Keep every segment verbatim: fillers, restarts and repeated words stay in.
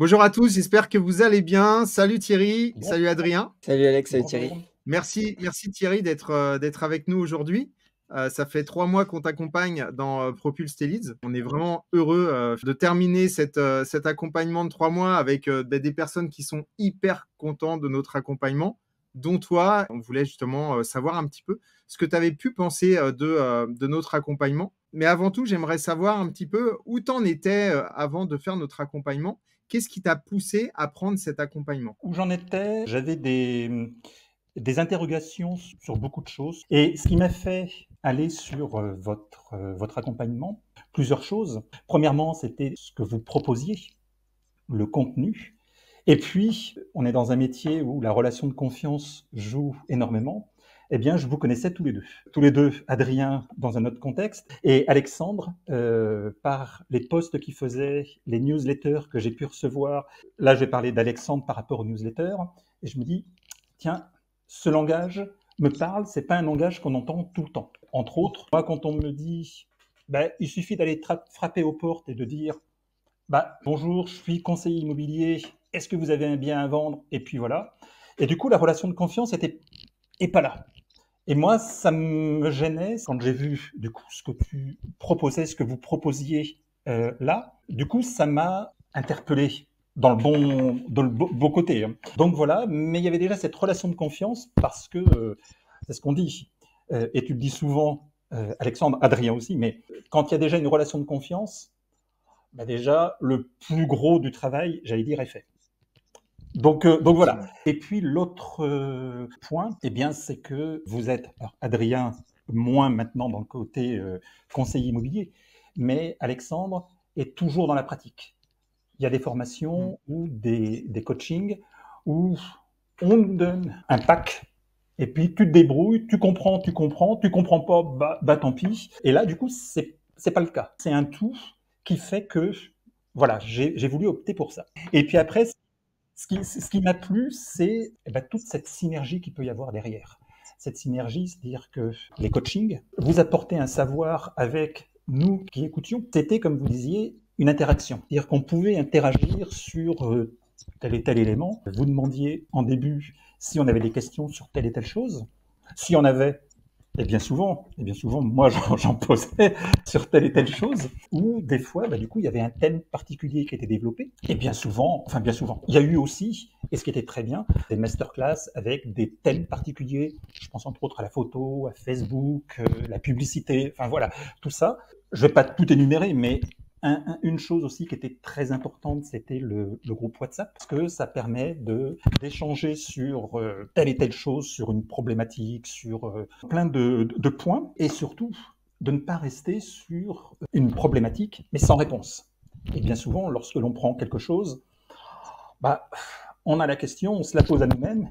Bonjour à tous, j'espère que vous allez bien. Salut Thierry, bon. Salut Adrien. Salut Alex, salut Thierry. Merci, merci Thierry d'être euh, d'être avec nous aujourd'hui. Euh, ça fait trois mois qu'on t'accompagne dans euh, Propulse tes leads. On est vraiment heureux euh, de terminer cette, euh, cet accompagnement de trois mois avec euh, bah, des personnes qui sont hyper contentes de notre accompagnement, dont toi. On voulait justement euh, savoir un petit peu ce que tu avais pu penser euh, de, euh, de notre accompagnement. Mais avant tout, j'aimerais savoir un petit peu où t'en étais euh, avant de faire notre accompagnement. Qu'est-ce qui t'a poussé à prendre cet accompagnement? Où j'en étais, j'avais des... des interrogations sur beaucoup de choses. Et ce qui m'a fait aller sur euh, votre, euh, votre accompagnement, plusieurs choses. Premièrement, c'était ce que vous proposiez, le contenu. Et puis, on est dans un métier où la relation de confiance joue énormément. Eh bien, je vous connaissais tous les deux. Tous les deux, Adrien, dans un autre contexte, et Alexandre, euh, par les posts qu'il faisait, les newsletters que j'ai pu recevoir. Là, je vais parler d'Alexandre par rapport aux newsletters. Et je me dis, tiens, ce langage me parle, ce n'est pas un langage qu'on entend tout le temps. Entre autres, moi, quand on me dit, bah, il suffit d'aller frapper aux portes et de dire, bah, bonjour, je suis conseiller immobilier, est-ce que vous avez un bien à vendre? Et puis voilà. Et du coup, la relation de confiance était, est pas là. Et moi, ça me gênait quand j'ai vu du coup, ce que tu proposais, ce que vous proposiez euh, là. Du coup, ça m'a interpellé. Dans le bon, dans le beau, beau côté. Donc voilà, mais il y avait déjà cette relation de confiance parce que, euh, c'est ce qu'on dit, euh, et tu le dis souvent, euh, Alexandre, Adrien aussi, mais quand il y a déjà une relation de confiance, bah déjà, le plus gros du travail, j'allais dire, est fait. Donc, euh, donc voilà. Et puis l'autre euh, point, eh bien, c'est que vous êtes, alors, Adrien, moins maintenant dans le côté euh, conseiller immobilier, mais Alexandre est toujours dans la pratique. Il y a des formations ou des, des coachings où on nous donne un pack et puis tu te débrouilles, tu comprends, tu comprends, tu comprends pas, bah, bah tant pis. Et là, du coup, c'est c'est pas le cas. C'est un tout qui fait que, voilà, j'ai, j'ai voulu opter pour ça. Et puis après, ce qui, ce qui m'a plu, c'est eh bien, toute cette synergie qu'il peut y avoir derrière. Cette synergie, c'est-à-dire que les coachings, vous apportez un savoir avec nous qui écoutions. C'était, comme vous disiez, une interaction. C'est-à-dire qu'on pouvait interagir sur euh, tel et tel élément. Vous demandiez en début si on avait des questions sur telle et telle chose. Si on avait, et bien souvent, et bien souvent moi j'en, j'en posais sur telle et telle chose. Ou des fois, bah, du coup, il y avait un thème particulier qui était développé. Et bien souvent, enfin bien souvent, il y a eu aussi, et ce qui était très bien, des masterclass avec des thèmes particuliers. Je pense entre autres à la photo, à Facebook, euh, la publicité, enfin voilà, tout ça. Je ne vais pas tout énumérer, mais Un, un, une chose aussi qui était très importante, c'était le, le groupe WhatsApp, parce que ça permet de, d'échanger sur euh, telle et telle chose, sur une problématique, sur euh, plein de, de, de points, et surtout de ne pas rester sur une problématique, mais sans réponse. Et bien souvent, lorsque l'on prend quelque chose, bah, on a la question, on se la pose à nous-mêmes,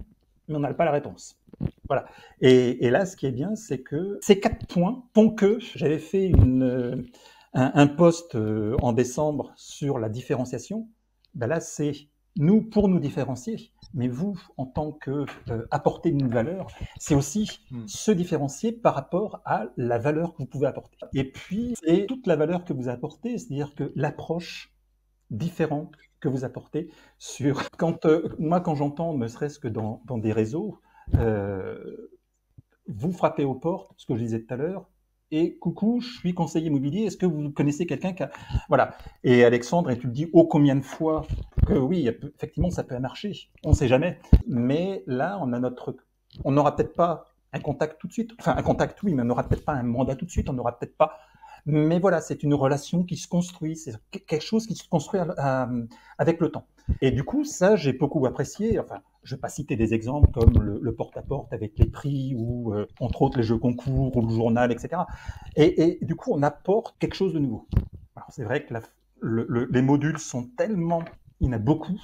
mais on n'a pas la réponse. Voilà. Et, et là, ce qui est bien, c'est que ces quatre points font que j'avais fait une... Euh, Un, un post euh, en décembre sur la différenciation, ben là c'est nous pour nous différencier, mais vous en tant que euh, apporter une valeur, c'est aussi mmh. se différencier par rapport à la valeur que vous pouvez apporter. Et puis c'est toute la valeur que vous apportez, c'est-à-dire que l'approche différente que vous apportez sur. Quand euh, moi quand j'entends, ne serait-ce que dans, dans des réseaux, euh, vous frappez aux portes, ce que je disais tout à l'heure. Et coucou, je suis conseiller immobilier, est-ce que vous connaissez quelqu'un qui a... Voilà. Et Alexandre, et tu le dis oh combien de fois que oui, effectivement, ça peut marcher, on ne sait jamais. Mais là, on a notre... On n'aura peut-être pas un contact tout de suite. Enfin, un contact, oui, mais on n'aura peut-être pas un mandat tout de suite, on n'aura peut-être pas... Mais voilà, c'est une relation qui se construit, c'est quelque chose qui se construit avec le temps. Et du coup, ça, j'ai beaucoup apprécié. Enfin, je ne vais pas citer des exemples comme le, le porte-à-porte avec les prix ou, euh, entre autres, les jeux concours ou le journal, et cetera. Et, et du coup, on apporte quelque chose de nouveau. Alors, c'est vrai que la, le, le, les modules sont tellement... Il y en a beaucoup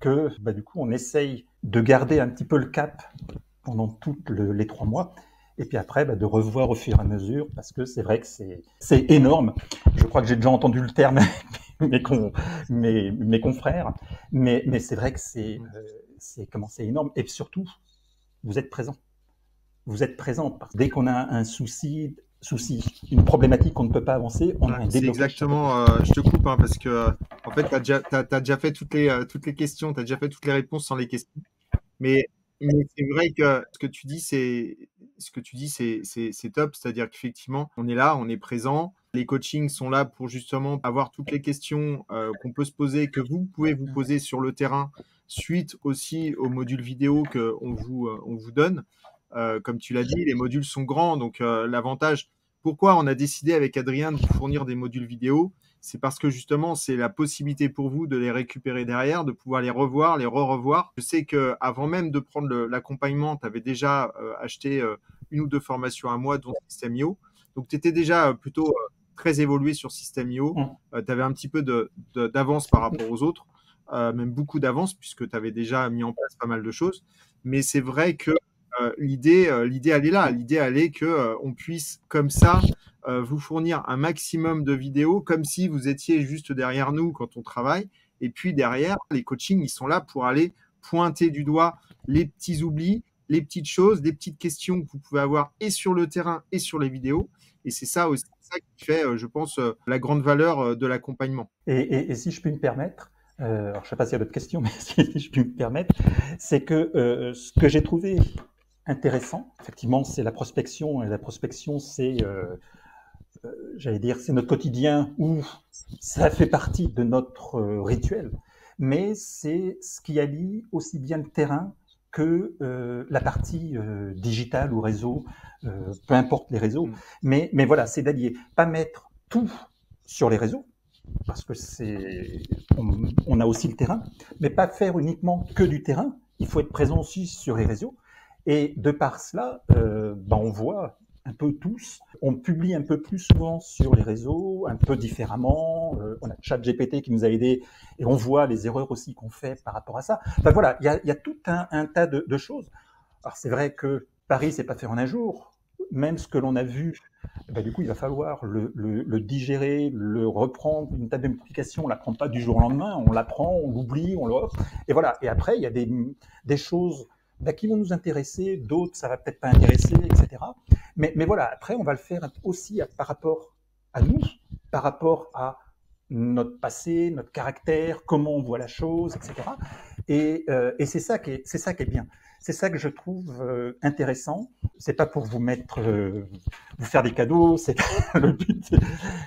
que, bah, du coup, on essaye de garder un petit peu le cap pendant tous le, les trois mois. Et puis après, bah, de revoir au fur et à mesure, parce que c'est vrai que c'est, c'est énorme. Je crois que j'ai déjà entendu le terme, mes, con, mes, mes confrères, mais, mais c'est vrai que c'est, euh, c'est, comment, c'est énorme. Et surtout, vous êtes présent. Vous êtes présent. Dès qu'on a un souci, souci, une problématique qu'on ne peut pas avancer, on a un développement. Exactement, euh, je te coupe hein, parce que euh, en fait, tu as déjà, t'as, t'as déjà fait toutes les, euh, toutes les questions, tu as déjà fait toutes les réponses sans les questions. Mais, mais c'est vrai que ce que tu dis, c'est ce que tu dis, c'est, c'est, c'est top, c'est-à-dire qu'effectivement, on est là, on est présent. Les coachings sont là pour justement avoir toutes les questions euh, qu'on peut se poser, que vous pouvez vous poser sur le terrain, suite aussi aux modules vidéo qu'on vous, euh, on vous donne. Euh, comme tu l'as dit, les modules sont grands, donc euh, l'avantage, pourquoi on a décidé avec Adrien de vous fournir des modules vidéo, c'est parce que justement c'est la possibilité pour vous de les récupérer derrière, de pouvoir les revoir, les re-revoir. Je sais qu'avant même de prendre l'accompagnement, tu avais déjà euh, acheté euh, une ou deux formations à moi, dont Système point i o, donc tu étais déjà euh, plutôt euh, très évolué sur Système point i o, euh, tu avais un petit peu de, de, d'avance par rapport aux autres, euh, même beaucoup d'avance puisque tu avais déjà mis en place pas mal de choses, mais c'est vrai que Euh, l'idée, euh, l'idée, elle est là. L'idée, elle est qu'on euh, puisse, comme ça, euh, vous fournir un maximum de vidéos, comme si vous étiez juste derrière nous quand on travaille. Et puis derrière, les coachings, ils sont là pour aller pointer du doigt les petits oublis, les petites choses, les petites questions que vous pouvez avoir et sur le terrain et sur les vidéos. Et c'est ça aussi ça qui fait, euh, je pense, euh, la grande valeur euh, de l'accompagnement. Et, et, et si je peux me permettre, euh, alors je ne sais pas s'il y a d'autres questions, mais si je peux me permettre, c'est que euh, ce que j'ai trouvé intéressant, effectivement, c'est la prospection, et la prospection, c'est, euh, euh, j'allais dire, c'est notre quotidien où ça fait partie de notre euh, rituel, mais c'est ce qui allie aussi bien le terrain que euh, la partie euh, digitale ou réseau, euh, peu importe les réseaux, mais, mais voilà, c'est d'allier, pas mettre tout sur les réseaux, parce que c'est, on, on a aussi le terrain, mais pas faire uniquement que du terrain, il faut être présent aussi sur les réseaux. Et de par cela, euh, bah on voit un peu tous, on publie un peu plus souvent sur les réseaux, un peu différemment, euh, on a ChatGPT qui nous a aidés et on voit les erreurs aussi qu'on fait par rapport à ça. Enfin voilà, il y a, y a tout un, un tas de, de choses. Alors c'est vrai que Paris, c'est pas fait en un jour, même ce que l'on a vu, bah du coup il va falloir le, le, le digérer, le reprendre, une table de multiplication, on l'apprend pas du jour au lendemain, on l'apprend, on l'oublie, on l'offre, et voilà. Et après, il y a des, des choses Bah, qui vont nous intéresser, d'autres ça va peut-être pas intéresser, et cetera. Mais, mais voilà, après on va le faire aussi à, par rapport à nous, par rapport à notre passé, notre caractère, comment on voit la chose, et cetera. Et, euh, et c'est ça qui est, c'est ça qui est bien. C'est ça que je trouve euh, intéressant. C'est pas pour vous mettre, euh, vous faire des cadeaux, c'est pas le but.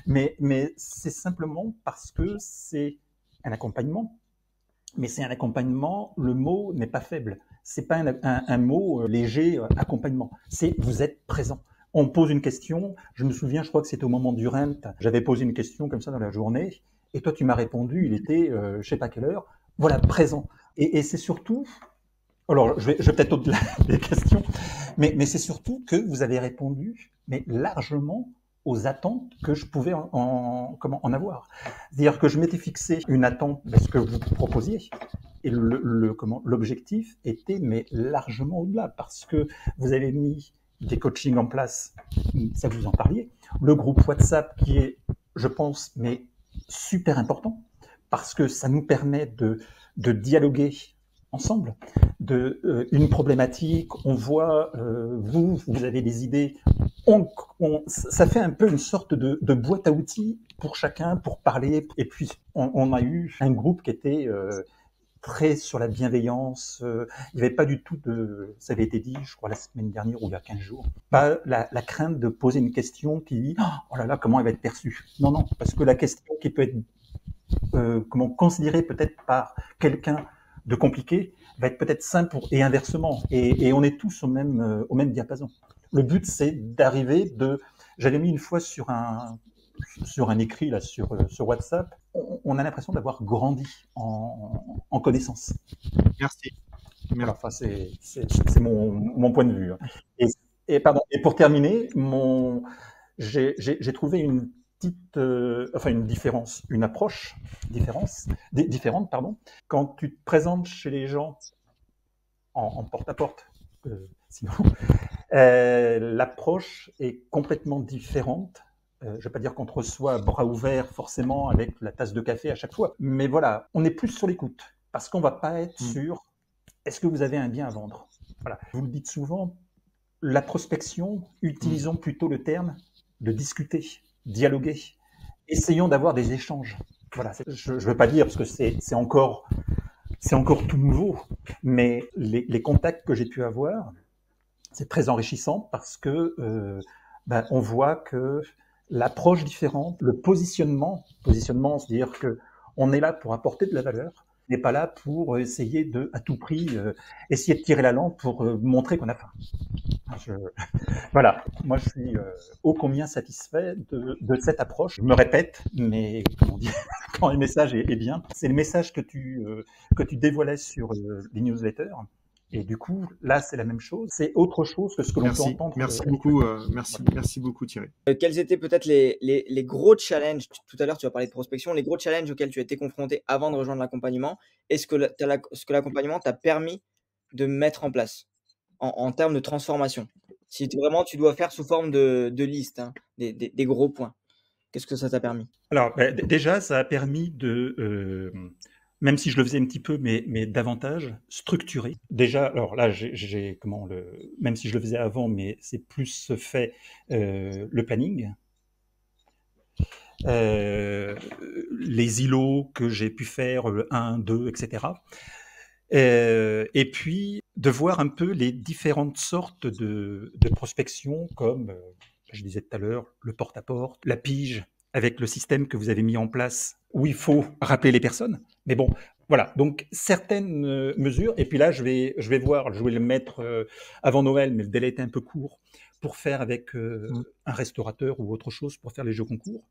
Mais, mais c'est simplement parce que c'est un accompagnement. Mais c'est un accompagnement, le mot n'est pas faible. C'est pas un, un, un mot euh, léger, euh, accompagnement. C'est vous êtes présent. On pose une question, je me souviens, je crois que c'était au moment du rent, j'avais posé une question comme ça dans la journée, et toi tu m'as répondu, il était euh, je sais pas quelle heure, voilà, présent. Et, et c'est surtout, alors je vais, je vais peut-être au-delà des questions, mais, mais c'est surtout que vous avez répondu, mais largement, aux attentes que je pouvais en, en, comment, en avoir. C'est-à-dire que je m'étais fixé une attente de ce que vous proposiez, et le, le, comment, l'objectif était mais largement au-delà, parce que vous avez mis des coachings en place, ça vous en parliez, le groupe WhatsApp qui est, je pense, mais super important, parce que ça nous permet de, de dialoguer ensemble, de, euh, une problématique, on voit, euh, vous, vous avez des idées, on, on, ça fait un peu une sorte de, de boîte à outils pour chacun, pour parler. Et puis, on, on a eu un groupe qui était euh, très sur la bienveillance. Euh, il n'y avait pas du tout de... Ça avait été dit, je crois, la semaine dernière ou il y a quinze jours. Pas la, la crainte de poser une question qui dit « Oh là là, comment elle va être perçue ?» Non, non, parce que la question qui peut être euh, comment, considérée peut-être par quelqu'un de compliqué va être peut-être simple pour, et inversement. Et, et on est tous au même, euh, au même diapason. Le but, c'est d'arriver de... J'avais mis une fois sur un, sur un écrit, là, sur, sur WhatsApp, on, on a l'impression d'avoir grandi en, en connaissance. Merci. Voilà, enfin, c'est, c'est, c'est mon, mon point de vue. Et, et, pardon, et pour terminer, mon, j'ai, j'ai, j'ai trouvé une petite... Euh, enfin, une différence, une approche différence, d- différente. Pardon. Quand tu te présentes chez les gens en, en porte-à-porte, euh, sinon... Euh, l'approche est complètement différente. Euh, je ne vais pas dire qu'on te reçoit bras ouverts forcément avec la tasse de café à chaque fois. Mais voilà, on est plus sur l'écoute parce qu'on ne va pas être sur est-ce que vous avez un bien à vendre. Voilà. Vous le dites souvent, la prospection, utilisons plutôt le terme de discuter, dialoguer, essayons d'avoir des échanges. Voilà, je ne veux pas dire, parce que c'est encore, encore tout nouveau, mais les, les contacts que j'ai pu avoir, c'est très enrichissant parce que euh, ben, on voit que l'approche différente, le positionnement, positionnement, c'est-à-dire qu'on est là pour apporter de la valeur, n'est pas là pour essayer de, à tout prix, euh, essayer de tirer la lampe pour euh, montrer qu'on a faim. Je... Voilà, moi je suis euh, ô combien satisfait de, de cette approche. Je me répète, mais comment dire, quand le message est, est bien, c'est le message que tu, euh, que tu dévoilais sur euh, les newsletters. Et du coup, là, c'est la même chose. C'est autre chose que ce que l'on peut entendre. Merci beaucoup, euh, merci, voilà. merci beaucoup, Thierry. Euh, quels étaient peut-être les, les, les gros challenges? Tout à l'heure, tu as parlé de prospection. Les gros challenges auxquels tu as été confronté avant de rejoindre l'accompagnement, est-ce que l'accompagnement t'a permis de mettre en place en, en termes de transformation? Si vraiment tu dois faire sous forme de, de liste hein, des, des, des gros points, qu'est-ce que ça t'a permis? Alors, bah, déjà, ça a permis de... Euh... même si je le faisais un petit peu, mais, mais davantage structuré. Déjà, alors là, j'ai comment le, même si je le faisais avant, mais c'est plus fait euh, le planning, euh, les îlots que j'ai pu faire, un, deux, et cetera. Euh, et puis, de voir un peu les différentes sortes de, de prospection, comme je disais tout à l'heure, le porte-à-porte, la pige, avec le système que vous avez mis en place, où il faut rappeler les personnes. Mais bon, voilà, donc certaines euh, mesures, et puis là, je vais, je vais voir, je vais le mettre euh, avant Noël, mais le délai était un peu court, pour faire avec euh, mmh. un restaurateur ou autre chose, pour faire les jeux concours.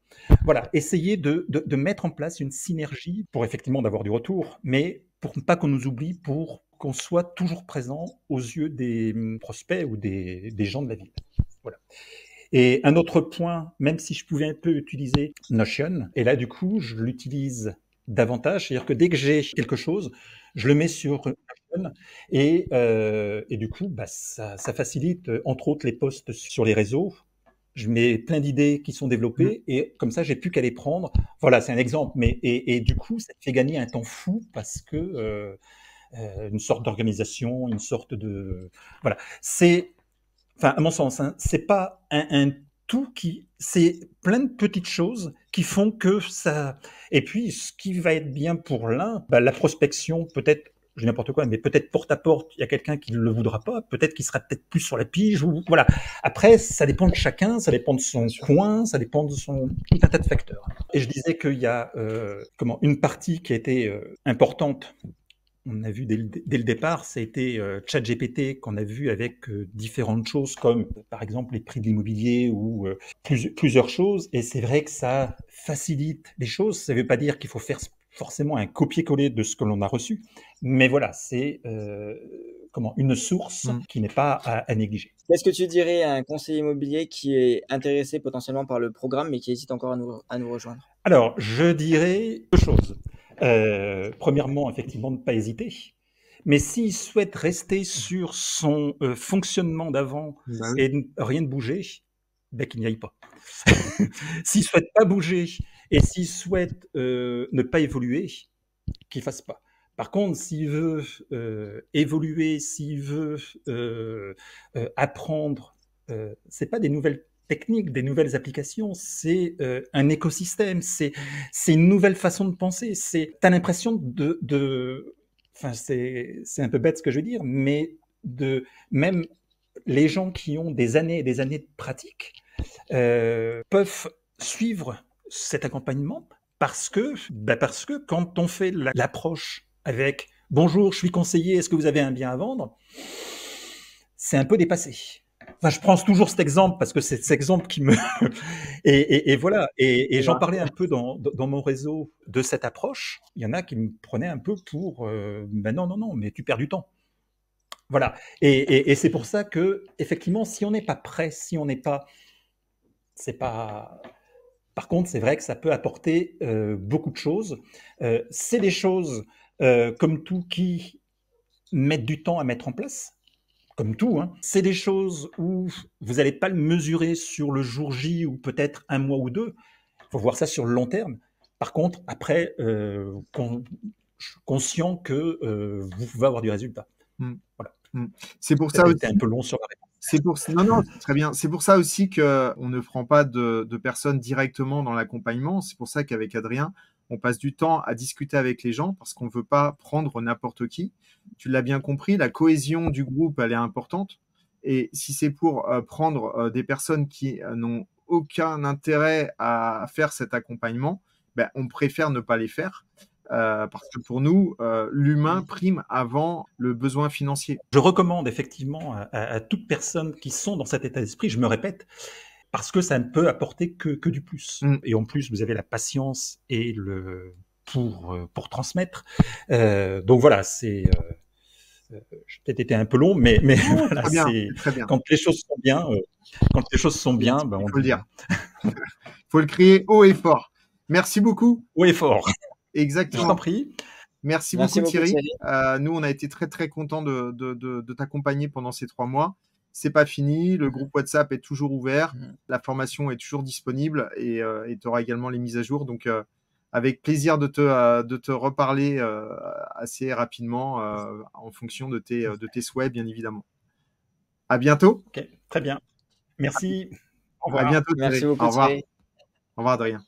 Voilà, essayer de, de, de mettre en place une synergie pour effectivement d'avoir du retour, mais pour ne pas qu'on nous oublie, pour qu'on soit toujours présent aux yeux des prospects ou des, des gens de la ville. Voilà. Et un autre point, même si je pouvais un peu utiliser Notion, et là, du coup, je l'utilise davantage, c'est-à-dire que dès que j'ai quelque chose, je le mets sur Notion, et, euh, et du coup, bah, ça, ça facilite, entre autres, les posts sur les réseaux. Je mets plein d'idées qui sont développées, et comme ça, j'ai plus qu'à les prendre. Voilà, c'est un exemple, mais et, et du coup, ça fait gagner un temps fou, parce que euh, euh, une sorte d'organisation, une sorte de... Voilà, c'est... Enfin, à mon sens, hein, c'est pas un, un tout qui, c'est plein de petites choses qui font que ça. Et puis, ce qui va être bien pour l'un, bah, la prospection, peut-être, je dis n'importe quoi, mais peut-être porte à porte, il y a quelqu'un qui ne le voudra pas, peut-être qu'il sera peut-être plus sur la pige ou voilà. Après, ça dépend de chacun, ça dépend de son coin, ça dépend de son tout un tas de facteurs. Et je disais qu'il y a euh, comment une partie qui a été euh, importante. On a vu dès le, dès le départ, ça a été euh, ChatGPT qu'on a vu avec euh, différentes choses comme par exemple les prix de l'immobilier ou euh, plus, plusieurs choses. Et c'est vrai que ça facilite les choses. Ça ne veut pas dire qu'il faut faire forcément un copier-coller de ce que l'on a reçu. Mais voilà, c'est euh, comment une source mmh. qui n'est pas à, à négliger. Qu'est-ce que tu dirais à un conseiller immobilier qui est intéressé potentiellement par le programme mais qui hésite encore à nous, à nous rejoindre? Alors, je dirais deux choses. Euh, premièrement, effectivement, ne pas hésiter. Mais s'il souhaite rester sur son euh, fonctionnement d'avant ben et oui. rien ne bouger, ben qu'il n'y aille pas. S'il souhaite pas bouger et s'il souhaite euh, ne pas évoluer, qu'il fasse pas. Par contre, s'il veut euh, évoluer, s'il veut euh, euh, apprendre, euh, c'est pas des nouvelles techniques, des nouvelles applications, c'est euh, un écosystème, c'est une nouvelle façon de penser, c'est, t'as l'impression de, de, enfin c'est un peu bête ce que je veux dire, mais de même les gens qui ont des années et des années de pratique euh, peuvent suivre cet accompagnement parce que, bah parce que quand on fait l'approche avec « Bonjour, je suis conseiller, est-ce que vous avez un bien à vendre ?» c'est un peu dépassé. Enfin, je prends toujours cet exemple parce que c'est cet exemple qui me... et, et, et voilà, et, et j'en parlais un peu dans, dans mon réseau de cette approche. Il y en a qui me prenaient un peu pour... Euh, ben non, non, non, mais tu perds du temps. Voilà, et, et, et c'est pour ça que, effectivement, si on n'est pas prêt, si on n'est pas... C'est pas... Par contre, c'est vrai que ça peut apporter euh, beaucoup de choses. Euh, c'est des choses, euh, comme tout, qui mettent du temps à mettre en place. Comme tout, hein. C'est des choses où vous n'allez pas le mesurer sur le jour J ou peut-être un mois ou deux. Il faut voir ça sur le long terme. Par contre, après, euh, con, conscient que euh, vous pouvez avoir du résultat. Mmh. Voilà. Mmh. C'est pour ça, ça aussi. C'était un peu long sur la réponse. C'est pour ça, non, non, très bien. C'est pour ça aussi qu'on ne prend pas de, de personnes directement dans l'accompagnement. C'est pour ça qu'avec Adrien, on passe du temps à discuter avec les gens parce qu'on ne veut pas prendre n'importe qui. Tu l'as bien compris, la cohésion du groupe, elle est importante. Et si c'est pour euh, prendre euh, des personnes qui euh, n'ont aucun intérêt à faire cet accompagnement, ben, on préfère ne pas les faire. Euh, parce que pour nous, euh, l'humain prime avant le besoin financier. Je recommande effectivement à, à, à toute personne qui sont dans cet état d'esprit, je me répète, parce que ça ne peut apporter que, que du plus. Mm. Et en plus, vous avez la patience et le pour, pour transmettre. Euh, donc voilà, c'est... Euh, j'ai peut-être été un peu long, mais, mais oh, voilà, très bien, c'est, très bien. Quand les choses sont bien, euh, quand les choses sont bien, ben, on faut le dire. Il faut le crier haut et fort. Merci beaucoup. Haut et fort. Exactement. Je t'en prie. Merci, Merci beaucoup, beaucoup Thierry. Thierry. Euh, nous, on a été très, très contents de, de, de, de t'accompagner pendant ces trois mois. C'est pas fini. Le groupe WhatsApp est toujours ouvert. Mmh. La formation est toujours disponible et euh, tu auras également les mises à jour. Donc, euh, avec plaisir de te, euh, de te reparler euh, assez rapidement euh, en fonction de tes, de tes souhaits, bien évidemment. À bientôt. Ok, très bien. Merci. Au revoir. À bientôt, Thierry. Merci beaucoup, Thierry. Au revoir. Au revoir, Adrien.